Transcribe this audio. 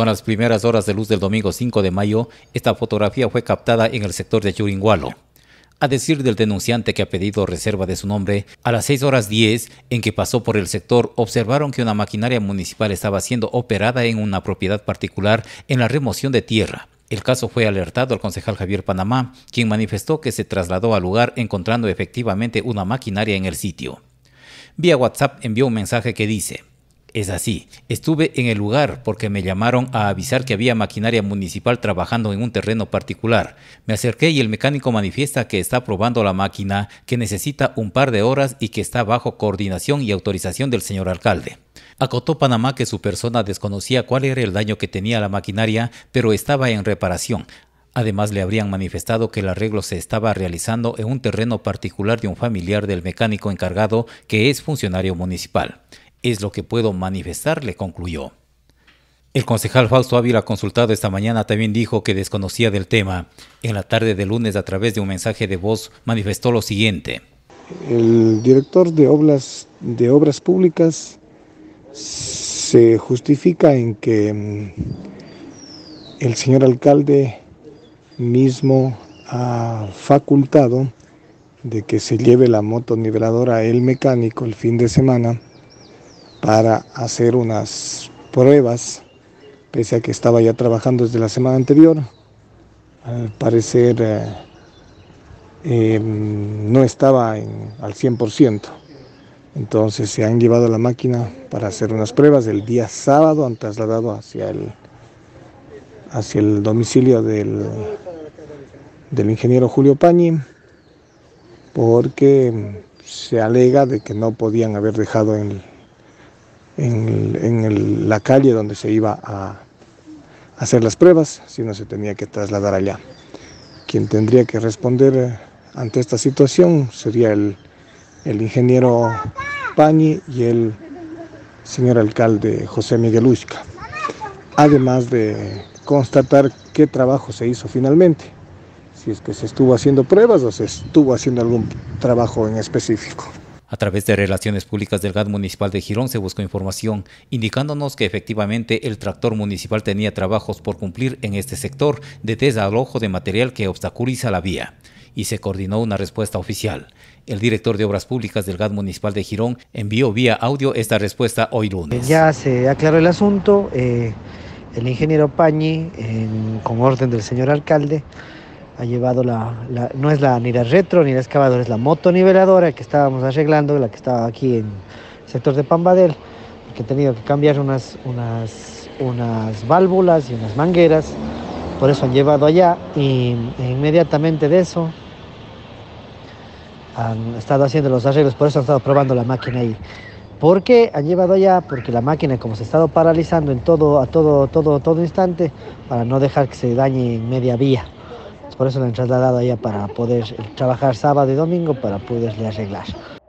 Con las primeras horas de luz del domingo 5 de mayo, esta fotografía fue captada en el sector de Yuringualo. A decir del denunciante que ha pedido reserva de su nombre, a las 6:10 en que pasó por el sector, observaron que una maquinaria municipal estaba siendo operada en una propiedad particular en la remoción de tierra. El caso fue alertado al concejal Javier Panamá, quien manifestó que se trasladó al lugar encontrando efectivamente una maquinaria en el sitio. Vía WhatsApp envió un mensaje que dice: "Es así, estuve en el lugar porque me llamaron a avisar que había maquinaria municipal trabajando en un terreno particular. Me acerqué y el mecánico manifiesta que está probando la máquina, que necesita un par de horas y que está bajo coordinación y autorización del señor alcalde". Acotó Panamá que su persona desconocía cuál era el daño que tenía la maquinaria, pero estaba en reparación. Además, le habrían manifestado que el arreglo se estaba realizando en un terreno particular de un familiar del mecánico encargado, que es funcionario municipal. "Es lo que puedo manifestar", le concluyó. El concejal Fausto Ávila, consultado esta mañana, también dijo que desconocía del tema. En la tarde de lunes, a través de un mensaje de voz, manifestó lo siguiente: "El director de obras públicas se justifica en que el señor alcalde mismo ha facultado de que se lleve la moto niveladora el mecánico el fin de semana para hacer unas pruebas, pese a que estaba ya trabajando desde la semana anterior. Al parecer no estaba al 100%. Entonces se han llevado la máquina para hacer unas pruebas. El día sábado han trasladado hacia el domicilio del ingeniero Julio Pañi, porque se alega de que no podían haber dejado en la calle donde se iba a hacer las pruebas, sino se tenía que trasladar allá. Quien tendría que responder ante esta situación sería el ingeniero Pañi y el señor alcalde José Miguel Luzca, además de constatar qué trabajo se hizo finalmente, si es que se estuvo haciendo pruebas o se estuvo haciendo algún trabajo en específico". A través de Relaciones Públicas del GAD Municipal de Girón se buscó información, indicándonos que efectivamente el tractor municipal tenía trabajos por cumplir en este sector de desalojo de material que obstaculiza la vía, y se coordinó una respuesta oficial. El director de Obras Públicas del GAD Municipal de Girón envió vía audio esta respuesta hoy lunes. "Ya se aclaró el asunto. El ingeniero Pañi, con orden del señor alcalde, ha llevado no es ni la retro ni la excavadora, es la motoniveladora que estábamos arreglando, la que estaba aquí en el sector de Pambadel, que ha tenido que cambiar unas válvulas y unas mangueras, por eso han llevado allá e inmediatamente de eso han estado haciendo los arreglos, por eso han estado probando la máquina ahí. ¿Por qué han llevado allá? Porque la máquina, como se ha estado paralizando a todo instante, para no dejar que se dañe en media vía. Por eso lo han trasladado allá para poder trabajar sábado y domingo para poderle arreglar".